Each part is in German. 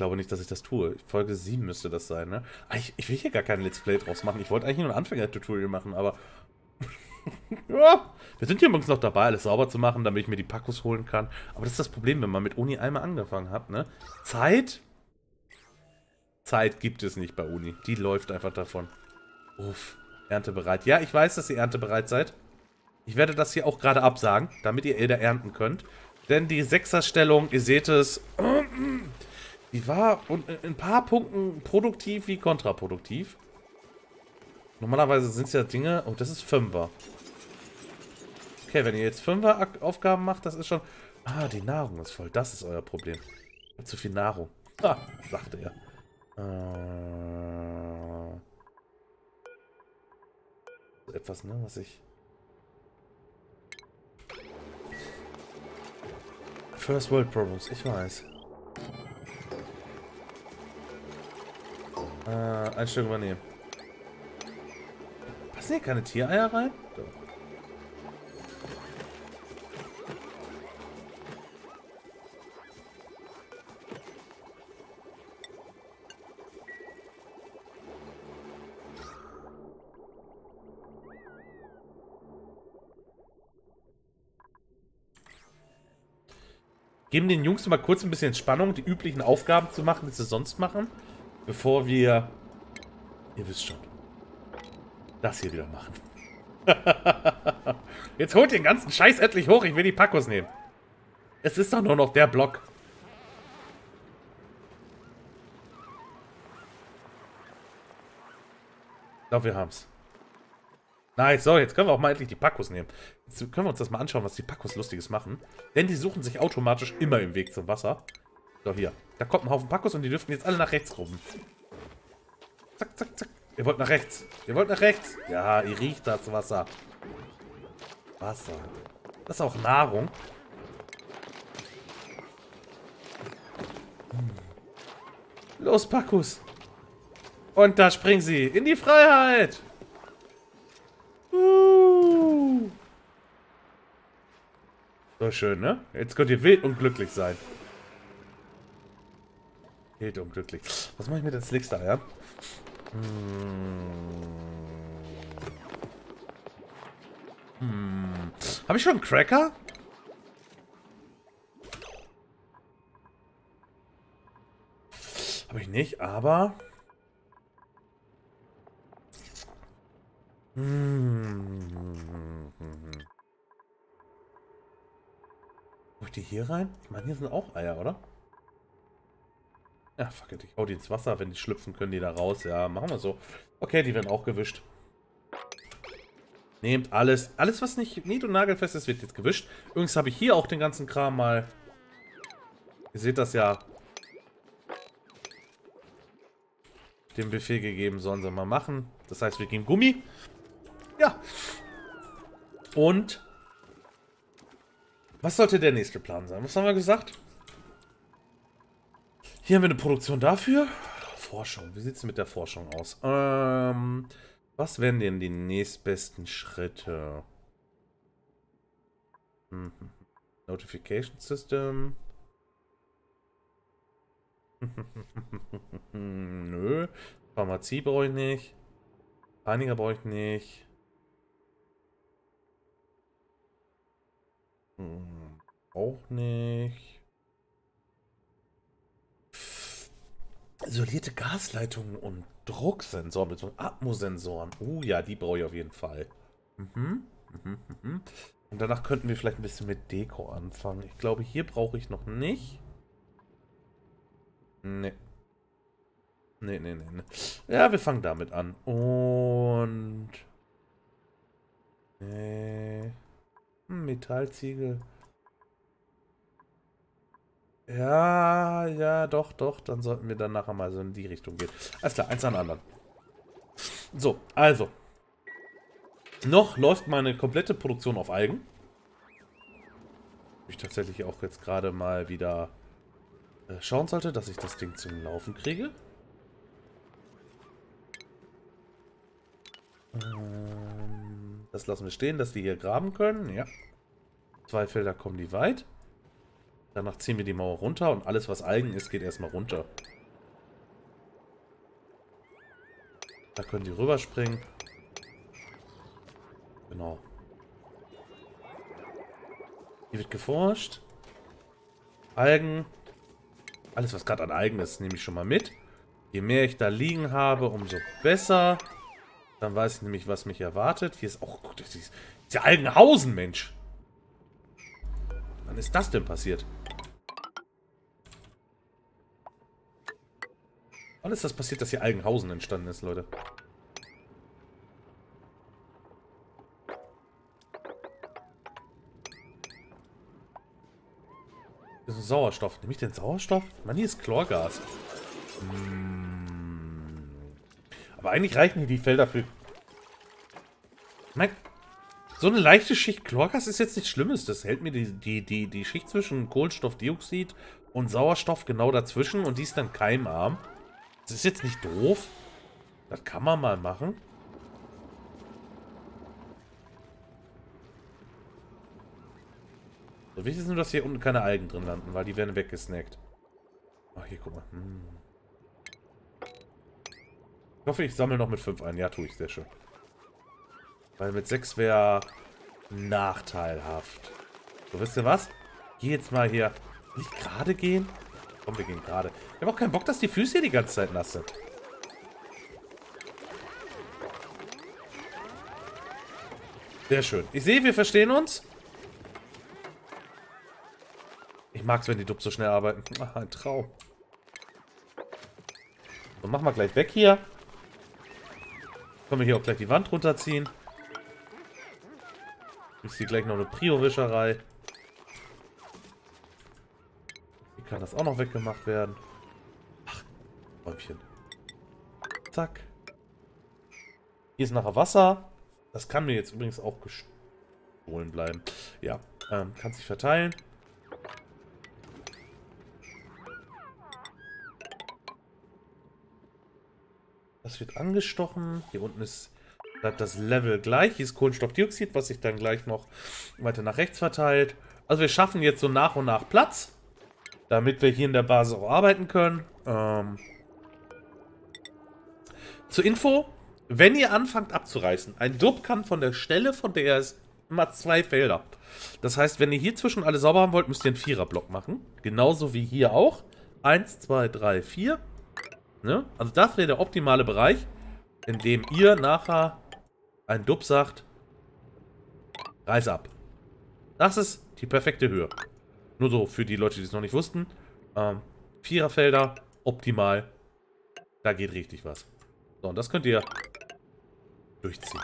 glaube nicht, dass ich das tue. Folge 7 müsste das sein, ne? Ich will hier gar kein Let's Play draus machen. Ich wollte eigentlich nur ein Anfänger-Tutorial machen, aber... ja, wir sind hier übrigens noch dabei, alles sauber zu machen, damit ich mir die Packos holen kann. Aber das ist das Problem, wenn man mit Uni einmal angefangen hat, ne? Zeit gibt es nicht bei Uni. Die läuft einfach davon. Uff, erntebereit. Ja, ich weiß, dass ihr erntebereit seid. Ich werde das hier auch gerade absagen, damit ihr Elder ernten könnt. Denn die 6er-Stellung, ihr seht es, die war in ein paar Punkten produktiv wie kontraproduktiv. Normalerweise sind es ja Dinge... Oh, das ist 5er. Okay, wenn ihr jetzt 5er-Aufgaben macht, das ist schon... Ah, die Nahrung ist voll. Das ist euer Problem. Ich habe zu viel Nahrung. Ah, sagte er. Etwas, ne, was ich... First World Problems, ich weiß. Ein Stück übernehmen. Passen hier keine Tiereier rein? Doch. Geben den Jungs mal kurz ein bisschen Spannung, die üblichen Aufgaben zu machen, die sie sonst machen, bevor wir, ihr wisst schon, das hier wieder machen. Jetzt holt den ganzen Scheiß endlich hoch, ich will die Packos nehmen. Es ist doch nur noch der Block. Ich glaube, wir haben's. Nice, so, jetzt können wir auch mal endlich die Packos nehmen. Jetzt können wir uns das mal anschauen, was die Packos Lustiges machen. Denn die suchen sich automatisch immer im Weg zum Wasser. So, hier. Da kommt ein Haufen Packos und die dürften jetzt alle nach rechts rufen. Zack, zack, zack. Ihr wollt nach rechts. Ihr wollt nach rechts. Ja, ihr riecht das Wasser. Wasser. Das ist auch Nahrung. Los, Packos. Und da springen sie in die Freiheit. So schön, ne? Jetzt könnt ihr wild und glücklich sein. Wild und glücklich. Was mache ich mit als nächstes, ja? Habe ich schon einen Cracker? Habe ich nicht, aber... Wollt ihr hier rein? Ich meine, hier sind auch Eier, oder? Ja, fuck it. Ich hau die ins Wasser. Wenn die schlüpfen, können die da raus. Ja, machen wir so. Okay, die werden auch gewischt. Nehmt alles. Alles, was nicht nied- und nagelfest ist, wird jetzt gewischt. Übrigens habe ich hier auch den ganzen Kram mal... Ihr seht das ja... Dem Befehl gegeben, sollen sie mal machen. Das heißt, wir geben Gummi. Ja. Und was sollte der nächste Plan sein? Was haben wir gesagt? Hier haben wir eine Produktion dafür. Forschung. Wie sieht es mit der Forschung aus? Was wären denn die nächstbesten Schritte? Notification System. Nö. Pharmazie brauche ich nicht. Reiniger brauche ich nicht. Auch nicht. Isolierte Gasleitungen und Drucksensoren bzw. Atmosensoren. Oh ja, die brauche ich auf jeden Fall. Und danach könnten wir vielleicht ein bisschen mit Deko anfangen. Ich glaube, hier brauche ich noch nicht. Nee. Nee. Ja, wir fangen damit an. Und... Nee... Metallziegel. Ja, doch. Dann sollten wir dann nachher mal so in die Richtung gehen. Alles klar, eins an anderen. So, also. Noch läuft meine komplette Produktion auf Algen. Ich tatsächlich auch jetzt gerade mal wieder schauen sollte, dass ich das Ding zum Laufen kriege. Das lassen wir stehen, dass die hier graben können. Ja. 2 Felder kommen die weit. Danach ziehen wir die Mauer runter und alles, was Algen ist, geht erstmal runter. Da können die rüberspringen. Genau. Hier wird geforscht. Algen. Alles, was gerade an Algen ist, nehme ich schon mal mit. Je mehr ich da liegen habe, umso besser. Dann weiß ich nämlich, was mich erwartet. Hier ist auch... Guck, das ist ja Algenhausen, Mensch. Wann ist das denn passiert? Wann ist das passiert, dass hier Algenhausen entstanden ist, Leute? Das ist ein Sauerstoff. Nehme ich den Sauerstoff? Mann, hier ist Chlorgas. Aber eigentlich reichen hier die Felder für... Nein. So eine leichte Schicht Chlorgas ist jetzt nichts Schlimmes. Das hält mir die Schicht zwischen Kohlenstoffdioxid und Sauerstoff genau dazwischen. Und die ist dann keimarm. Das ist jetzt nicht doof. Das kann man mal machen. So, wichtig ist nur, dass hier unten keine Algen drin landen, weil die werden weggesnackt. Ach, hier, guck mal. Ich hoffe, ich sammle noch mit 5 ein. Ja, tue ich. Sehr schön. Weil mit 6 wäre nachteilhaft. So, wisst ihr was? Geh jetzt mal hier. Will ich gerade gehen? Komm, wir gehen gerade. Ich habe auch keinen Bock, dass die Füße hier die ganze Zeit nass sind. Sehr schön. Ich sehe, wir verstehen uns. Ich mag es, wenn die Dubs so schnell arbeiten. Ach, ein Traum. So, machen wir gleich weg hier. Können wir hier auch gleich die Wand runterziehen. Gibt es hier gleich noch eine Prio-Wischerei. Hier kann das auch noch weggemacht werden. Ach, Räumchen. Zack. Hier ist nachher Wasser. Das kann mir jetzt übrigens auch gestohlen bleiben. Ja, kann sich verteilen. Das wird angestochen. Hier unten ist das Level gleich. Hier ist Kohlenstoffdioxid, was sich dann gleich noch weiter nach rechts verteilt. Also wir schaffen jetzt so nach und nach Platz, damit wir hier in der Basis auch arbeiten können. Zur Info, wenn ihr anfangt abzureißen, ein Dub kann von der Stelle, von der er ist, immer 2 Felder. Das heißt, wenn ihr hier zwischen alle sauber haben wollt, müsst ihr einen 4er-Block machen. Genauso wie hier auch. 1, 2, 3, 4. Ne? Also das wäre der optimale Bereich, in dem ihr nachher einen Dub sagt, reiß ab. Das ist die perfekte Höhe. Nur so für die Leute, die es noch nicht wussten. Viererfelder, optimal. Da geht richtig was. So, und das könnt ihr durchziehen.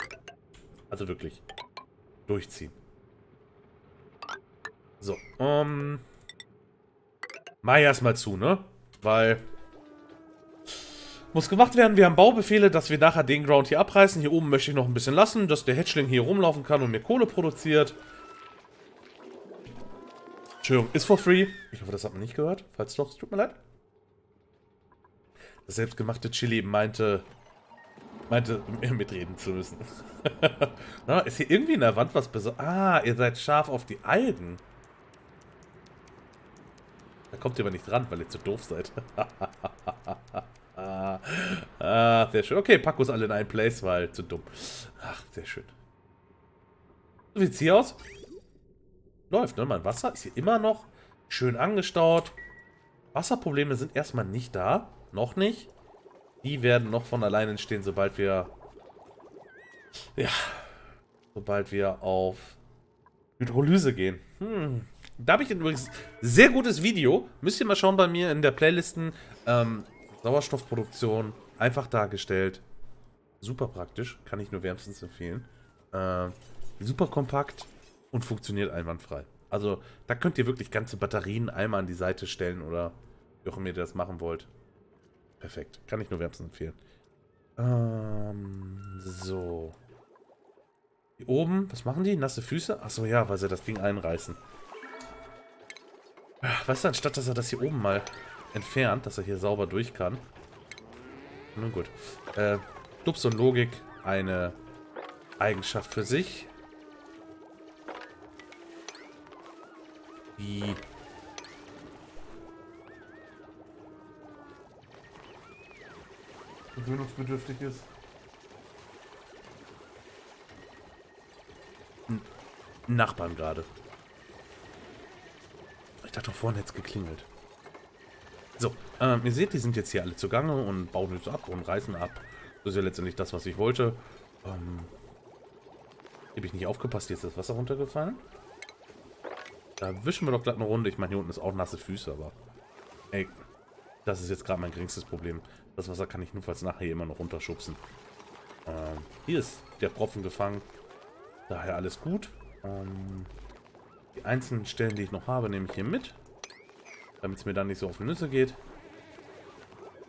Also wirklich durchziehen. So, mach erstmal zu, ne? Weil... Muss gemacht werden. Wir haben Baubefehle, dass wir nachher den Ground hier abreißen. Hier oben möchte ich noch ein bisschen lassen, dass der Hatchling hier rumlaufen kann und mir Kohle produziert. Entschuldigung, ist for free. Ich hoffe, das hat man nicht gehört. Falls doch, es tut mir leid. Das selbstgemachte Chili meinte mitreden zu müssen. Na, ist hier irgendwie in der Wand was Besonderes? Ah, ihr seid scharf auf die Algen. Da kommt ihr aber nicht ran, weil ihr zu doof seid. Sehr schön. Okay, pack uns alle in einen Place, weil zu dumm. Ach, sehr schön. Wie sieht es hier aus? Läuft, ne? Mein Wasser ist hier immer noch schön angestaut. Wasserprobleme sind erstmal nicht da. Noch nicht. Die werden noch von alleine entstehen, sobald wir... Ja. Sobald wir auf Hydrolyse gehen. Da habe ich übrigens ein sehr gutes Video. Müsst ihr mal schauen bei mir in der Playlisten. Sauerstoffproduktion, einfach dargestellt. Super praktisch, kann ich nur wärmstens empfehlen. Super kompakt und funktioniert einwandfrei. Also da könnt ihr wirklich ganze Batterien einmal an die Seite stellen oder wie auch immer ihr das machen wollt. Perfekt, kann ich nur wärmstens empfehlen. So. Hier oben, was machen die? Nasse Füße? Achso, ja, weil sie das Ding einreißen. Weißt du, anstatt dass er das hier oben mal... entfernt, dass er hier sauber durch kann. Nun gut. Dubs und Logik, eine Eigenschaft für sich. Die gewöhnungsbedürftig ist. Nachbarn gerade. Ich dachte doch, vorhin hätte es geklingelt. So, ihr seht, die sind jetzt hier alle zugange und bauen jetzt ab und reißen ab. Das ist ja letztendlich das, was ich wollte. Habe ich nicht aufgepasst, jetzt ist das Wasser runtergefallen. Da wischen wir doch glatt eine Runde. Ich meine, hier unten ist auch nasse Füße, aber... Ey, das ist jetzt gerade mein geringstes Problem. Das Wasser kann ich notfalls nachher immer noch runterschubsen. Hier ist der Propfen gefangen. Daher alles gut. Die einzelnen Stellen, die ich noch habe, nehme ich hier mit. Damit es mir dann nicht so auf die Nüsse geht.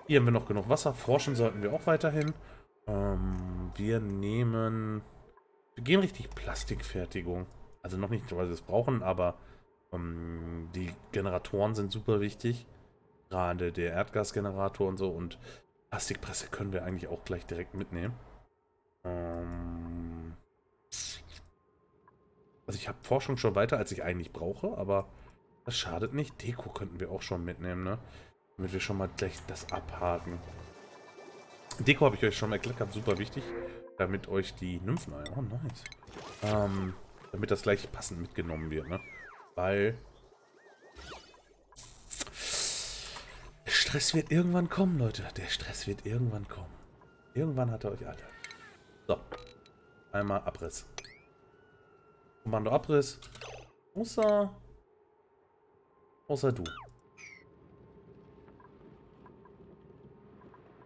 Hier haben wir noch genug Wasser. Forschen sollten wir auch weiterhin. Wir gehen richtig Plastikfertigung. Also noch nicht, weil wir es brauchen, aber die Generatoren sind super wichtig. Gerade der Erdgasgenerator und so. Und Plastikpresse können wir eigentlich auch gleich direkt mitnehmen. Also ich habe Forschung schon weiter, als ich eigentlich brauche, aber das schadet nicht. Deko könnten wir auch schon mitnehmen, ne? Damit wir schon mal gleich das abhaken. Deko habe ich euch schon erklärt, super wichtig. Damit euch die Nympheneier, oh nice. Damit das gleich passend mitgenommen wird, ne? Weil der Stress wird irgendwann kommen, Leute. Der Stress wird irgendwann kommen. Irgendwann hat er euch alle. So. Einmal Abriss. Kommando Abriss. Außer du.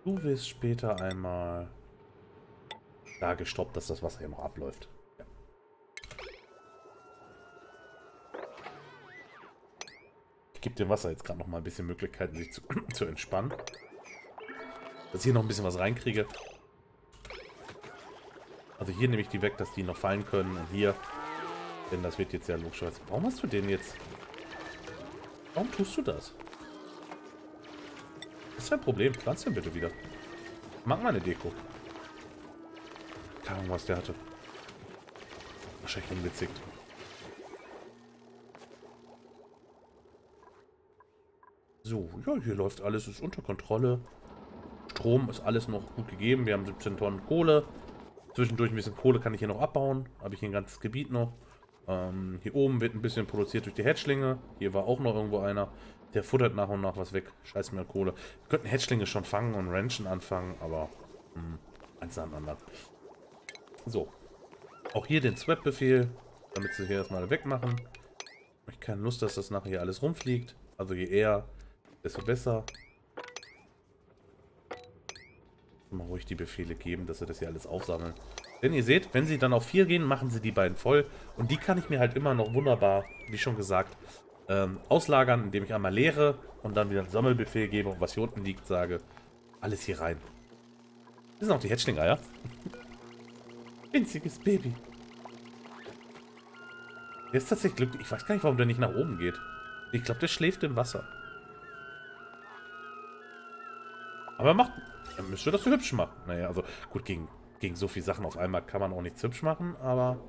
Du wirst später einmal da gestoppt, dass das Wasser hier noch abläuft. Ja. Ich gebe dem Wasser jetzt gerade noch mal ein bisschen Möglichkeiten, sich zu entspannen. Dass ich hier noch ein bisschen was reinkriege. Also hier nehme ich die weg, dass die noch fallen können. Und hier, denn das wird jetzt ja logisch. Warum hast du den jetzt? Warum tust du das? Das ist ein Problem. Pflanz den bitte wieder. Ich mag meine Deko. Keine Ahnung, was der hatte. Wahrscheinlich unbezickt. So, ja, hier läuft alles, ist unter Kontrolle. Strom ist alles noch gut gegeben. Wir haben 17 Tonnen Kohle. Zwischendurch ein bisschen Kohle kann ich hier noch abbauen. Habe ich hier ein ganzes Gebiet noch. Hier oben wird ein bisschen produziert durch die Häschlinge. Hier war auch noch irgendwo einer. Der futtert nach und nach was weg. Scheiß mir Kohle. Wir könnten Häschlinge schon fangen und Ranchen anfangen, aber eins nach dem anderen. So. Auch hier den Swap-Befehl, damit sie hier erstmal wegmachen. Ich habe keine Lust, dass das nachher hier alles rumfliegt. Also je eher, desto besser. Mal ruhig die Befehle geben, dass sie das hier alles aufsammeln. Denn ihr seht, wenn sie dann auf 4 gehen, machen sie die beiden voll. Und die kann ich mir halt immer noch wunderbar, wie schon gesagt, auslagern, indem ich einmal leere und dann wieder einen Sammelbefehl gebe und was hier unten liegt, sage, alles hier rein. Das sind auch die Häschling-Eier. Winziges Baby. Der ist tatsächlich glücklich. Ich weiß gar nicht, warum der nicht nach oben geht. Ich glaube, der schläft im Wasser. Aber er müsste das so hübsch machen. Naja, also gut, gegen so viele Sachen auf einmal kann man auch nichts hübsch machen, aber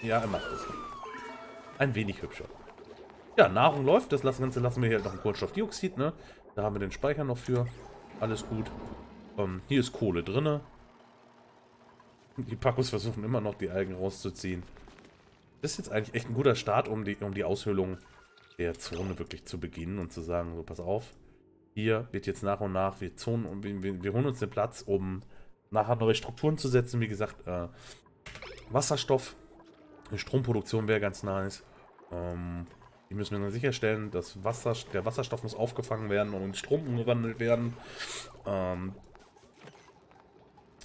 ja, er macht es. Ein wenig hübscher. Ja, Nahrung läuft. Das Ganze lassen wir hier noch im Kohlenstoffdioxid, ne? Da haben wir den Speicher noch für. Alles gut. Hier ist Kohle drinne. Die Packos versuchen immer noch, die Algen rauszuziehen. Das ist jetzt eigentlich echt ein guter Start, um die Aushöhlung der Zone wirklich zu beginnen und zu sagen, so pass auf, hier wird jetzt nach und nach, wir holen uns den Platz, um nachher neue Strukturen zu setzen. Wie gesagt, Wasserstoff, Stromproduktion wäre ganz nice. Die müssen wir dann sicherstellen, dass der Wasserstoff muss aufgefangen werden und in Strom umgewandelt werden.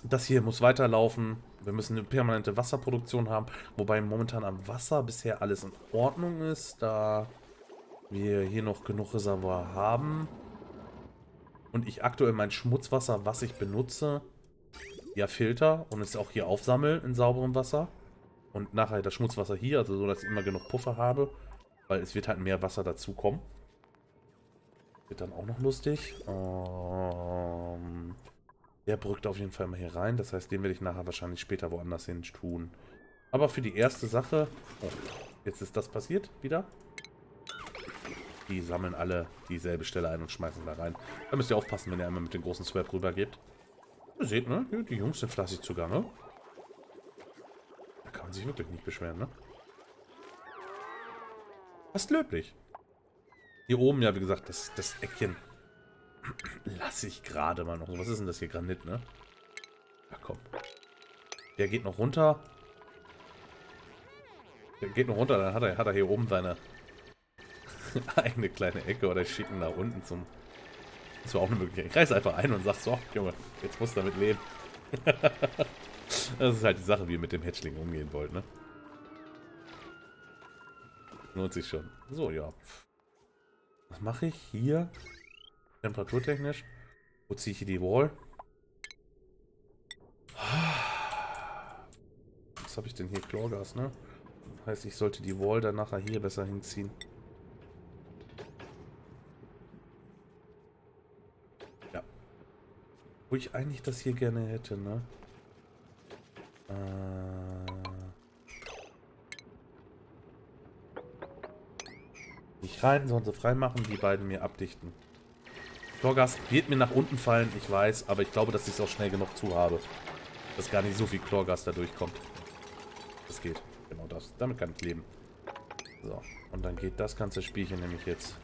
Das hier muss weiterlaufen. Wir müssen eine permanente Wasserproduktion haben. Wobei momentan am Wasser bisher alles in Ordnung ist, da wir hier noch genug Reservoir haben. Und ich aktuell mein Schmutzwasser, was ich benutze, ja filter und es auch hier aufsammle in sauberem Wasser. Und nachher das Schmutzwasser hier, also so, dass ich immer genug Puffer habe. Weil es wird halt mehr Wasser dazukommen. Wird dann auch noch lustig. Der brückt auf jeden Fall mal hier rein. Das heißt, den werde ich nachher wahrscheinlich später woanders hin tun. Aber für die erste Sache... Oh, jetzt ist das passiert wieder. Die sammeln alle dieselbe Stelle ein und schmeißen da rein. Da müsst ihr aufpassen, wenn ihr einmal mit dem großen Swap rübergebt. Ihr seht, ne? Die Jungs sind fleißig sogar, ne? Da kann man sich wirklich nicht beschweren, ne? Fast löblich. Hier oben, ja, wie gesagt, das Eckchen lasse ich gerade mal noch. Was ist denn das hier? Granit, ne? Ja, komm. Der geht noch runter. Der geht noch runter, dann hat er hier oben seine eigene kleine Ecke. Oder ich schicke ihn nach unten zum... Das war auch eine Möglichkeit. Ich greife einfach ein und sag so, Junge, jetzt musst du damit leben. Das ist halt die Sache, wie ihr mit dem Hatchling umgehen wollt, ne? Lohnt sich schon. So, ja. Was mache ich hier? Temperaturtechnisch. Wo ziehe ich hier die Wall? Was habe ich denn hier? Chlorgas, ne? Das heißt, ich sollte die Wall dann nachher hier besser hinziehen. Wo ich eigentlich das hier gerne hätte, ne? Nicht rein, sondern freimachen, die beiden mir abdichten. Chlorgas wird mir nach unten fallen, ich weiß, aber ich glaube, dass ich es auch schnell genug zu habe. Dass gar nicht so viel Chlorgas da durchkommt. Das geht. Genau das. Damit kann ich leben. So. Und dann geht das ganze Spielchen nämlich jetzt.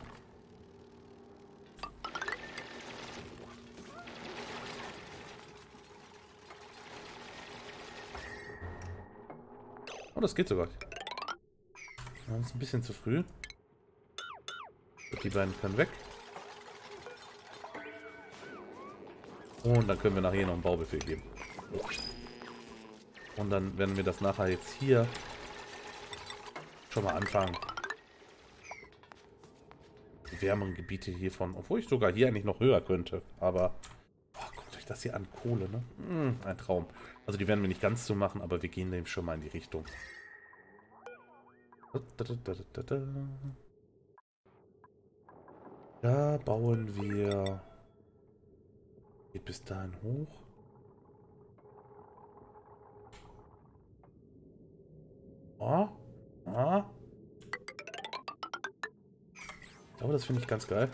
Das geht sogar. Das ist ein bisschen zu früh. Die beiden können weg. Und dann können wir nachher noch einen Baubefehl geben. Und dann werden wir das nachher jetzt hier schon mal anfangen. Die wärmeren Gebiete hiervon. Obwohl ich sogar hier eigentlich noch höher könnte. Aber oh, guckt euch das hier an. Kohle, ne? Ein Traum. Also die werden wir nicht ganz so machen, aber wir gehen dem schon mal in die Richtung. Da bauen wir... Geht bis dahin hoch. Ah, ah. Ich glaube, das finde ich ganz geil.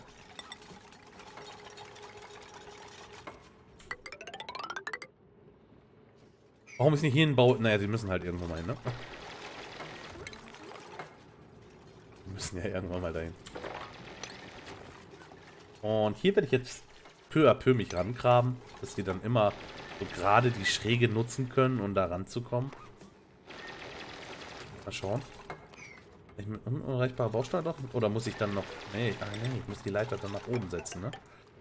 Warum ist nicht hier ein Bau? Naja, sie müssen halt irgendwo mal hin, ne? Die müssen ja irgendwann mal dahin. Und hier werde ich jetzt peu à peu mich rangraben, dass die dann immer so gerade die Schräge nutzen können, um da ranzukommen. Mal schauen. Ich mit unreichbarer Baustein doch? Oder muss ich dann noch... Nee, nee, ich muss die Leiter dann nach oben setzen, ne?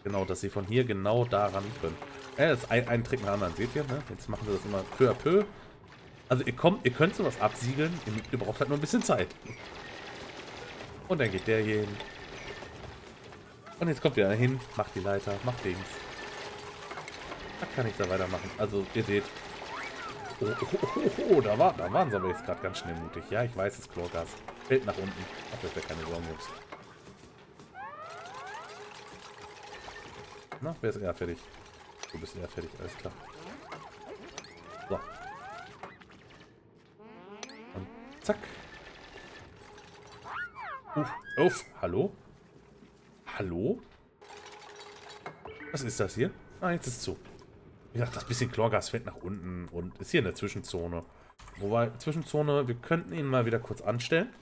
Genau, dass sie von hier genau da ran können. Ja, das ist ein Trick nach dem anderen, seht ihr, ne? Jetzt machen wir das immer peu à peu. Also ihr könnt sowas absiegeln, ihr braucht halt nur ein bisschen Zeit. Und dann geht der hier hin. Und jetzt kommt der hin, macht die Leiter, macht Dings. Da kann ich da weitermachen. Also ihr seht. Oh, oh, oh, oh, da waren sie aber jetzt gerade ganz schnell mutig. Ja, ich weiß, es ist Chlorgas. Fällt nach unten. Ach, das wäre keine Sorgen, Jungs. Na, wer ist eher fertig? Du bist eher fertig, alles klar. So. Und zack. Uff, uff, hallo? Hallo? Was ist das hier? Ah, jetzt ist es zu. Wie gesagt, das bisschen Chlorgas fällt nach unten und ist hier in der Zwischenzone. Wobei, Zwischenzone, wir könnten ihn mal wieder kurz anstellen.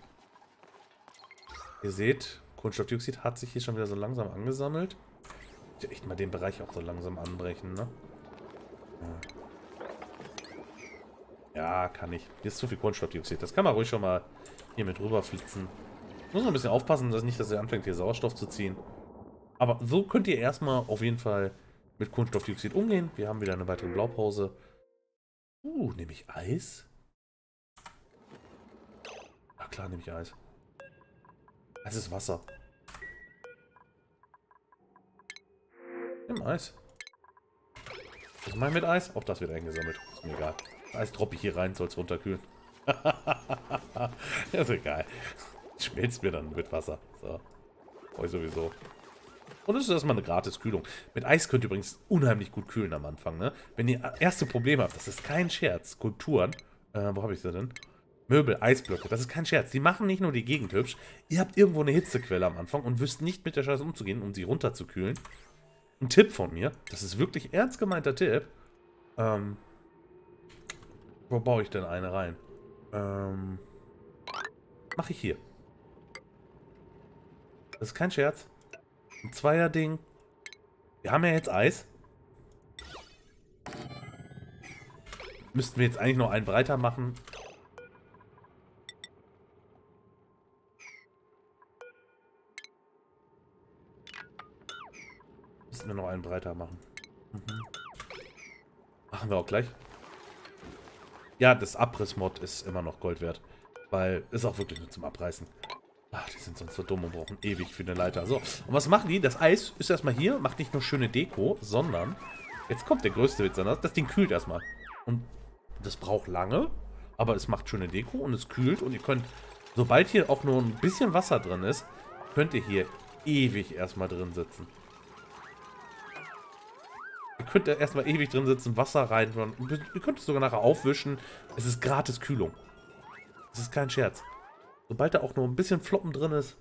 Ihr seht, Kohlenstoffdioxid hat sich hier schon wieder so langsam angesammelt. Ich echt mal den Bereich auch so langsam anbrechen, ne? Ja, kann ich. Hier ist zu viel Kohlenstoffdioxid. Das kann man ruhig schon mal hier mit rüberflitzen. Muss noch ein bisschen aufpassen, dass nicht, dass er anfängt, hier Sauerstoff zu ziehen. Aber so könnt ihr erstmal auf jeden Fall mit Kohlenstoffdioxid umgehen. Wir haben wieder eine weitere Blaupause. Nehme ich Eis? Na klar, nehme ich Eis. Eis ist Wasser. Nimm Eis. Was mache ich mit Eis? Auch das wird eingesammelt. Ist mir egal. Eis droppe ich hier rein, soll es runterkühlen. Ist egal. Schmilzt mir dann mit Wasser. So. Oh, sowieso. Und das ist erstmal eine Gratis-Kühlung. Mit Eis könnt ihr übrigens unheimlich gut kühlen am Anfang, ne? Wenn ihr erste Probleme habt, das ist kein Scherz. Skulpturen. Wo habe ich sie denn? Möbel, Eisblöcke, das ist kein Scherz. Die machen nicht nur die Gegend hübsch. Ihr habt irgendwo eine Hitzequelle am Anfang und wisst nicht mit der Scheiße umzugehen, um sie runterzukühlen. Ein Tipp von mir, das ist wirklich ernst gemeinter Tipp, Wo baue ich denn eine rein? Mache ich hier. Das ist kein Scherz. Ein Zweier-Ding. Wir haben ja jetzt Eis. Müssten wir jetzt eigentlich noch einen breiter machen. Müssten wir noch einen breiter machen. Mhm. Machen wir auch gleich. Ja, das Abrissmod ist immer noch Gold wert. Weil, ist auch wirklich nur zum Abreißen. Ach, die sind sonst so dumm und brauchen ewig für eine Leiter. So, und was machen die? Das Eis ist erstmal hier, macht nicht nur schöne Deko, sondern... Jetzt kommt der größte Witz anders. Das Ding kühlt erstmal. Und das braucht lange, aber es macht schöne Deko und es kühlt. Und ihr könnt, sobald hier auch nur ein bisschen Wasser drin ist, könnt ihr hier ewig erstmal drin sitzen. Ihr könnt erstmal ewig drin sitzen, Wasser rein. Ihr könnt es sogar nachher aufwischen. Es ist gratis Kühlung. Das ist kein Scherz. Sobald da auch nur ein bisschen Floppen drin ist.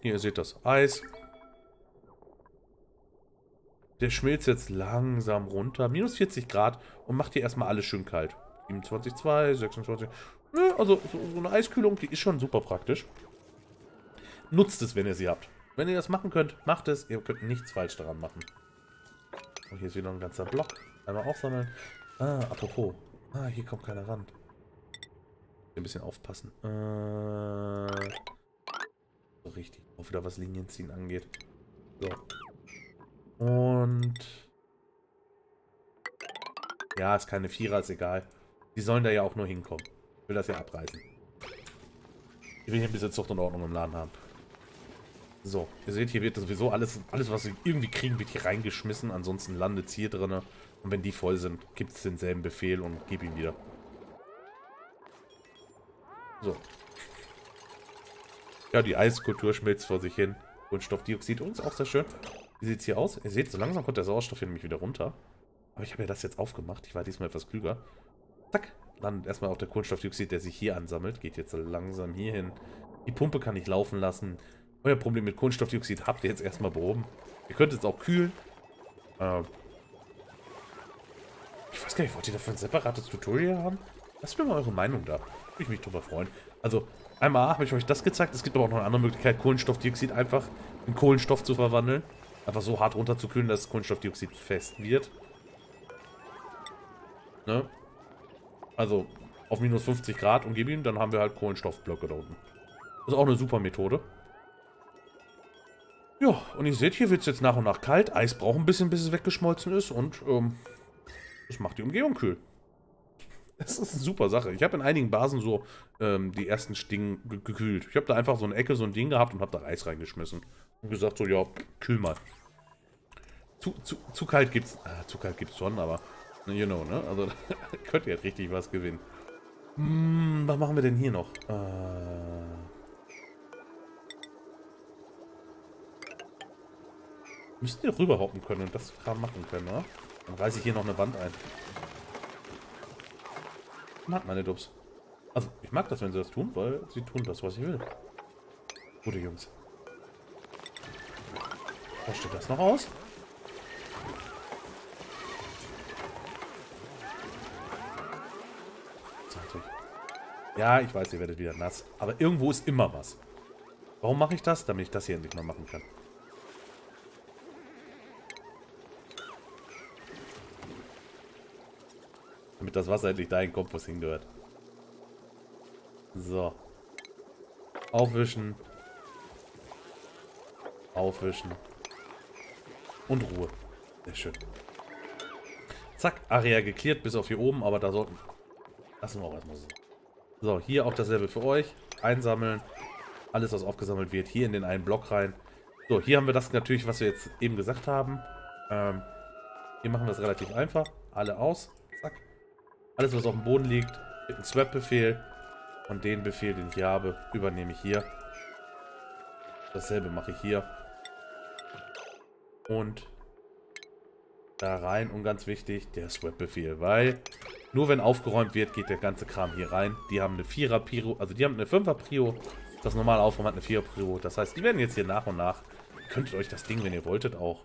Hier, ihr seht das Eis. Der schmilzt jetzt langsam runter. Minus 40 Grad und macht hier erstmal alles schön kalt. 27,2, 26. Also so eine Eiskühlung, die ist schon super praktisch. Nutzt es, wenn ihr sie habt. Wenn ihr das machen könnt, macht es. Ihr könnt nichts falsch daran machen. Und hier ist wieder ein ganzer Block. Einmal aufsammeln. Ah, apropos. Ah, hier kommt keiner ran. Ein bisschen aufpassen. So richtig. Auch wieder was Linien ziehen angeht. So. Und ja, ist keine Vierer, ist egal. Die sollen da ja auch nur hinkommen. Ich will das ja abreißen. Ich will hier ein bisschen Zucht und Ordnung im Laden haben. So, ihr seht, hier wird sowieso alles, was wir irgendwie kriegen, wird hier reingeschmissen. Ansonsten landet es hier drin. Und wenn die voll sind, gibt es denselben Befehl und gib ihn wieder. So. Ja, die Eiskultur schmilzt vor sich hin. Kohlenstoffdioxid, und ist auch sehr schön. Wie sieht es hier aus? Ihr seht, so langsam kommt der Sauerstoff hier nämlich wieder runter. Aber ich habe ja das jetzt aufgemacht. Ich war diesmal etwas klüger. Zack. Landet erstmal auf der Kohlenstoffdioxid, der sich hier ansammelt. Geht jetzt langsam hier hin. Die Pumpe kann ich laufen lassen. Euer Problem mit Kohlenstoffdioxid habt ihr jetzt erstmal behoben. Ihr könnt jetzt auch kühlen. Ich weiß gar nicht, wollt ihr dafür ein separates Tutorial haben? Lasst mir mal eure Meinung da. Würde ich mich drüber freuen. Also, einmal habe ich euch das gezeigt. Es gibt aber auch noch eine andere Möglichkeit, Kohlenstoffdioxid einfach in Kohlenstoff zu verwandeln. Einfach so hart runterzukühlen, dass Kohlenstoffdioxid fest wird. Ne? Also auf minus 50 Grad und gib ihm, dann haben wir halt Kohlenstoffblöcke da unten. Das ist auch eine super Methode. Ja, und ihr seht, hier wird es jetzt nach und nach kalt. Eis braucht ein bisschen, bis es weggeschmolzen ist. Und das macht die Umgebung kühl. Das ist eine super Sache. Ich habe in einigen Basen so die ersten Stingen gekühlt. Ich habe da einfach so eine Ecke, so ein Ding gehabt und habe da Eis reingeschmissen. Und gesagt so, ja, kühl mal. Zu kalt gibt's. Zu kalt gibt's schon, aber you know, ne? Also könnt ihr jetzt richtig was gewinnen. Was machen wir denn hier noch? Müsst ihr rüberhoppen können und das machen können, ne? Dann reiße ich hier noch eine Wand ein. Mag meine Dubs. Also, ich mag das, wenn sie das tun, weil sie tun das, was ich will. Gute Jungs. Was steht das noch aus? Ja, ich weiß, ihr werdet wieder nass. Aber irgendwo ist immer was. Warum mache ich das? Damit ich das hier endlich mal machen kann. Damit das Wasser endlich dahin kommt, wo es hingehört. So. Aufwischen. Aufwischen. Und Ruhe. Sehr schön. Zack, Area geklärt bis auf hier oben, aber da sollten... Lassen wir auch erstmal so. So, hier auch dasselbe für euch. Einsammeln. Alles, was aufgesammelt wird, hier in den einen Block rein. So, hier haben wir das natürlich, was wir jetzt eben gesagt haben. Hier machen wir es relativ einfach. Alle aus. Zack. Alles, was auf dem Boden liegt, mit einem Swap-Befehl. Und den Befehl, den ich hier habe, übernehme ich hier. Dasselbe mache ich hier. Und da rein, und ganz wichtig, der Swap-Befehl, weil nur wenn aufgeräumt wird, geht der ganze Kram hier rein. Die haben eine 4er-Prio, also die haben eine 5er-Prio, das normale Aufräumen hat eine 4er-Prio, das heißt, die werden jetzt hier nach und nach, ihr könntet euch das Ding, wenn ihr wolltet, auch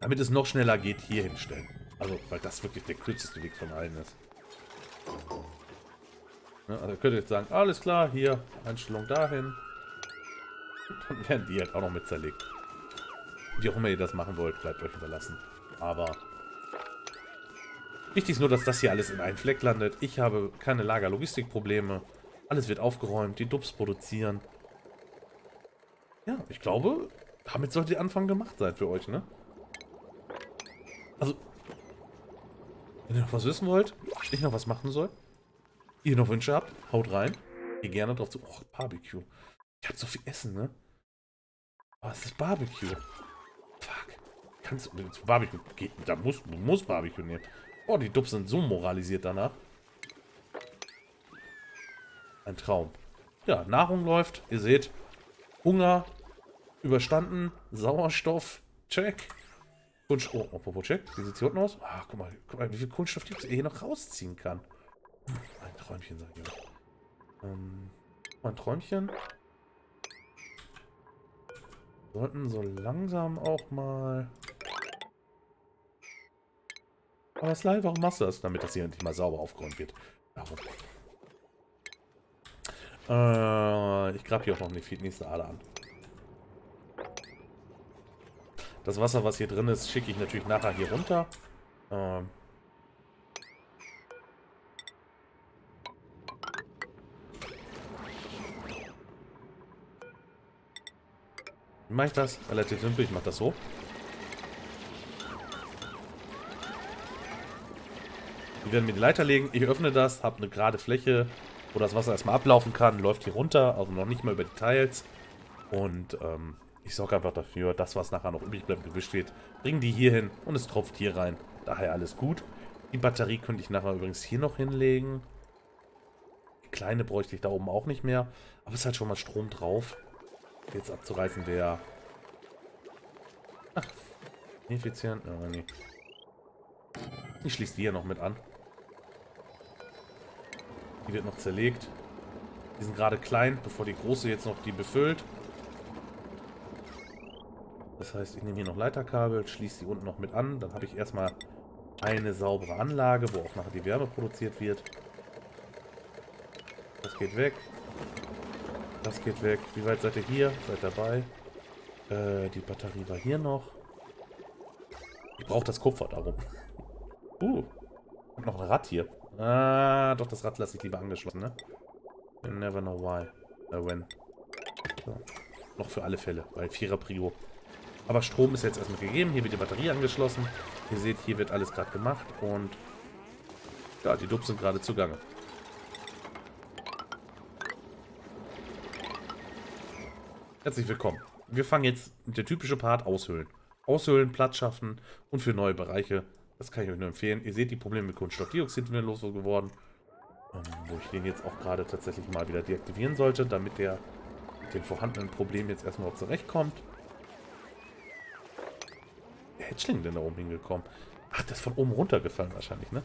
Damit es noch schneller geht, hier hinstellen. Also, weil das wirklich der kürzeste Weg von allen ist. Ja, also könnt ihr jetzt sagen, alles klar, hier, Einstellung dahin. Und dann werden die halt auch noch mit zerlegt. Wie auch immer ihr das machen wollt, bleibt euch überlassen. Aber wichtig ist nur, dass das hier alles in einen Fleck landet. Ich habe keine Lagerlogistikprobleme. Alles wird aufgeräumt, die Dubs produzieren. Ja, ich glaube, damit sollte der Anfang gemacht sein für euch, ne? Also, wenn ihr noch was wissen wollt, ich noch was machen soll, ihr noch Wünsche habt, haut rein. Geht gerne drauf zu. Oh, Barbecue. Ich hab so viel Essen, ne? Oh, es ist Barbecue. Fuck. Kannst du zu Barbecue gehen? Da muss Barbecue nehmen. Oh, die Dubs sind so moralisiert danach. Ein Traum. Ja, Nahrung läuft. Ihr seht, Hunger überstanden. Sauerstoff. Check. Kunststoff. Oh, apropos Check. Wie sieht es hier unten aus? Ah, guck mal, wie viel Kunststoff ihr hier noch rausziehen kann. Ein Träumchen, sag ich mal. Ein Träumchen. Sollten so langsam auch mal... Aber Sly, warum machst du das? Damit das hier endlich mal sauber aufgeräumt wird. Darum. Ich grab hier auch noch die nächste Ader an. Das Wasser, was hier drin ist, schicke ich natürlich nachher hier runter. Wie mache ich das? Relativ simpel, ich mache das so. Die werden mir die Leiter legen, ich öffne das, habe eine gerade Fläche, wo das Wasser erstmal ablaufen kann, läuft hier runter, also noch nicht mal über die Tiles. Und ich sorge einfach dafür, das, was nachher noch übrig bleibt, gewischt wird, bringen die hier hin und es tropft hier rein. Daher alles gut. Die Batterie könnte ich nachher übrigens hier noch hinlegen. Die kleine bräuchte ich da oben auch nicht mehr, aber es ist halt schon mal Strom drauf. Jetzt abzureißen wäre... Ach, ineffizient. Oh, nee. Ich schließe die hier noch mit an. Die wird noch zerlegt. Die sind gerade klein, bevor die große jetzt noch die befüllt. Das heißt, ich nehme hier noch Leiterkabel, schließe die unten noch mit an. Dann habe ich erstmal eine saubere Anlage, wo auch nachher die Wärme produziert wird. Das geht weg. Das geht weg. Wie weit seid ihr hier? Seid dabei. Die Batterie war hier noch. Ich brauche das Kupfer darum. Und noch ein Rad hier. Ah, doch, das Rad lasse ich lieber angeschlossen, ne? You never know why. When. So. Noch für alle Fälle, weil 4er Prio. Aber Strom ist jetzt erstmal gegeben. Hier wird die Batterie angeschlossen. Ihr seht, hier wird alles gerade gemacht. Und ja, die Dubs sind gerade zugange. Herzlich willkommen. Wir fangen jetzt mit der typische Part aushöhlen. Aushöhlen, Platz schaffen und für neue Bereiche. Das kann ich euch nur empfehlen. Ihr seht, die Probleme mit Kohlenstoffdioxid sind los geworden. Wo ich den jetzt auch gerade tatsächlich mal wieder deaktivieren sollte, damit der mit den vorhandenen Problemen jetzt erstmal zurechtkommt. Der Hedgeling denn da oben hingekommen? Ach, das ist von oben runtergefallen wahrscheinlich, ne?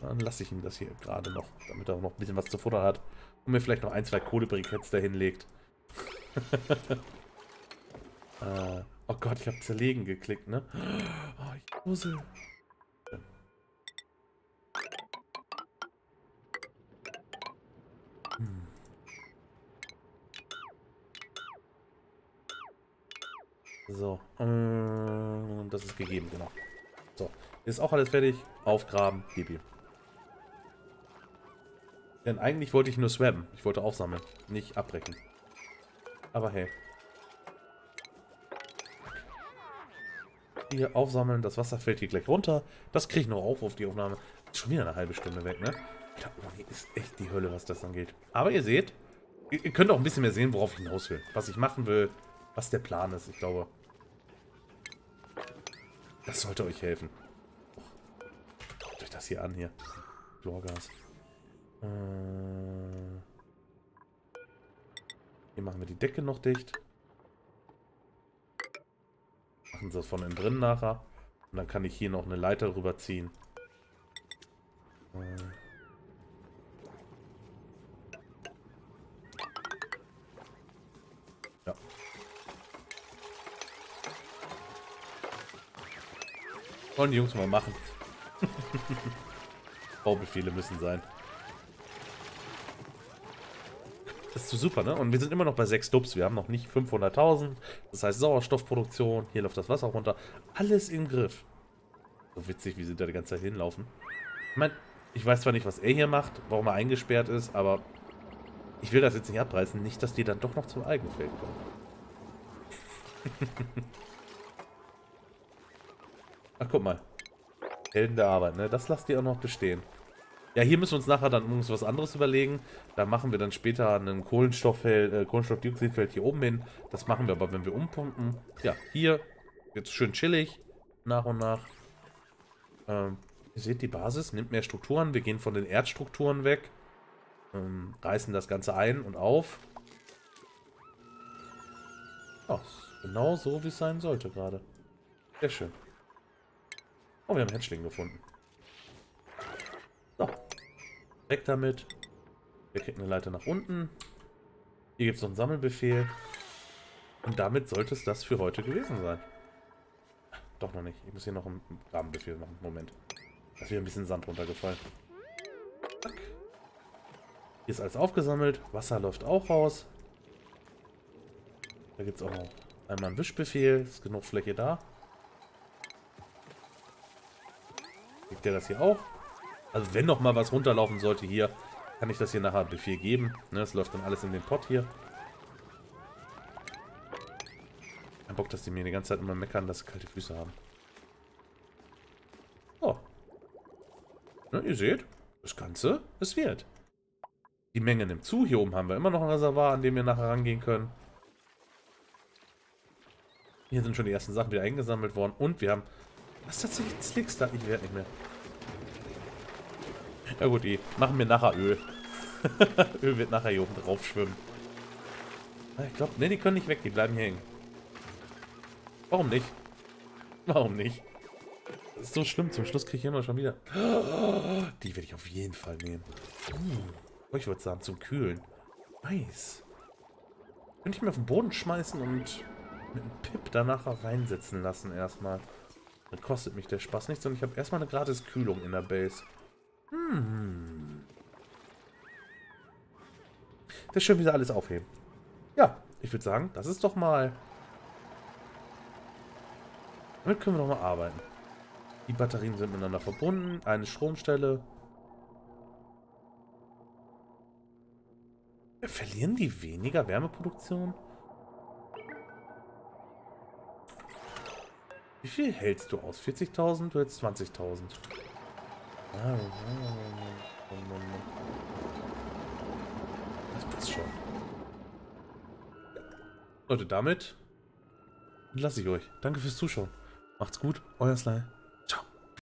Dann lasse ich ihm das hier gerade noch, damit er auch noch ein bisschen was zu futtern hat. Und mir vielleicht noch ein, zwei Kohlebriketts da hinlegt. Oh Gott, ich habe zerlegen geklickt, ne? Oh, ich Puzzle. So. Das ist gegeben, genau. So. Ist auch alles fertig. Aufgraben. Gib ihm. Denn eigentlich wollte ich nur swabben. Ich wollte aufsammeln. Nicht abbrechen. Aber hey. Hier aufsammeln, das Wasser fällt hier gleich runter. Das kriege ich noch auf die Aufnahme. Ist schon wieder eine halbe Stunde weg, ne? Ja, oh, hier ist echt die Hölle, was das angeht. Aber ihr seht, ihr könnt auch ein bisschen mehr sehen, worauf ich hinaus will. Was ich machen will, was der Plan ist. Ich glaube, das sollte euch helfen. Oh, guckt euch das hier an, hier. Chlorgas. Hier machen wir die Decke noch dicht. Machen sie das von innen drin nachher. Und dann kann ich hier noch eine Leiter rüberziehen. Ja. Wollen die Jungs mal machen. Baubefehle müssen sein. Das ist so super, ne? Und wir sind immer noch bei 6 Dubs. Wir haben noch nicht 500.000. Das heißt Sauerstoffproduktion. Hier läuft das Wasser runter. Alles im Griff. So witzig, wie sie da die ganze Zeit hinlaufen. Ich meine, ich weiß zwar nicht, was er hier macht, warum er eingesperrt ist, aber ich will das jetzt nicht abreißen. Nicht, dass die dann doch noch zum eigenen Feld kommen. Ach, guck mal. Helden der Arbeit, ne? Das lasst ihr auch noch bestehen. Ja, hier müssen wir uns nachher dann uns was anderes überlegen. Da machen wir dann später einen Kohlenstoffdioxidfeld hier oben hin. Das machen wir aber, wenn wir umpumpen. Ja, hier wird es schön chillig. Nach und nach. Ihr seht, die Basis nimmt mehr Strukturen. Wir gehen von den Erdstrukturen weg. Reißen das Ganze ein und auf. Oh, genau so, wie es sein sollte gerade. Sehr schön. Oh, wir haben Hatchling gefunden. So. Weg damit. Wir kriegen eine Leiter nach unten. Hier gibt es noch einen Sammelbefehl. Und damit sollte es das für heute gewesen sein. Doch noch nicht. Ich muss hier noch einen Rahmenbefehl machen. Moment. Da ist wieder ein bisschen Sand runtergefallen. Zack. Hier ist alles aufgesammelt. Wasser läuft auch raus. Da gibt es auch noch einmal einen Wischbefehl. Ist genug Fläche da. Kriegt der das hier auch? Also wenn noch mal was runterlaufen sollte hier, kann ich das hier nachher Befehl geben. Ne, das läuft dann alles in den Pott hier. Kein Bock, dass die mir die ganze Zeit immer meckern, dass sie kalte Füße haben. So. Ne, ihr seht, das Ganze ist wert. Die Menge nimmt zu. Hier oben haben wir immer noch ein Reservoir, an dem wir nachher rangehen können. Hier sind schon die ersten Sachen wieder eingesammelt worden. Und wir haben... Was ist tatsächlich ein Slickstart? Ich werde nicht mehr. Ja gut, die machen mir nachher Öl. Öl wird nachher hier oben drauf schwimmen. Ich glaube, ne, die können nicht weg, die bleiben hier hängen. Warum nicht? Warum nicht? Das ist so schlimm, zum Schluss kriege ich immer schon wieder. Die werde ich auf jeden Fall nehmen. Ich würde sagen, zum Kühlen. Nice. Könnte ich mir auf den Boden schmeißen und mit einem Pip danach reinsetzen lassen erstmal. Dann kostet mich der Spaß nichts und ich habe erstmal eine gratis Kühlung in der Base. Das ist schön, wieder alles aufheben. Ja, ich würde sagen, das ist doch mal... Damit können wir nochmal arbeiten. Die Batterien sind miteinander verbunden. Eine Stromstelle. Verlieren die weniger Wärmeproduktion? Wie viel hältst du aus? 40.000? Du hältst 20.000. Das passt schon. Leute, damit lasse ich euch. Danke fürs Zuschauen. Macht's gut, euer Sly.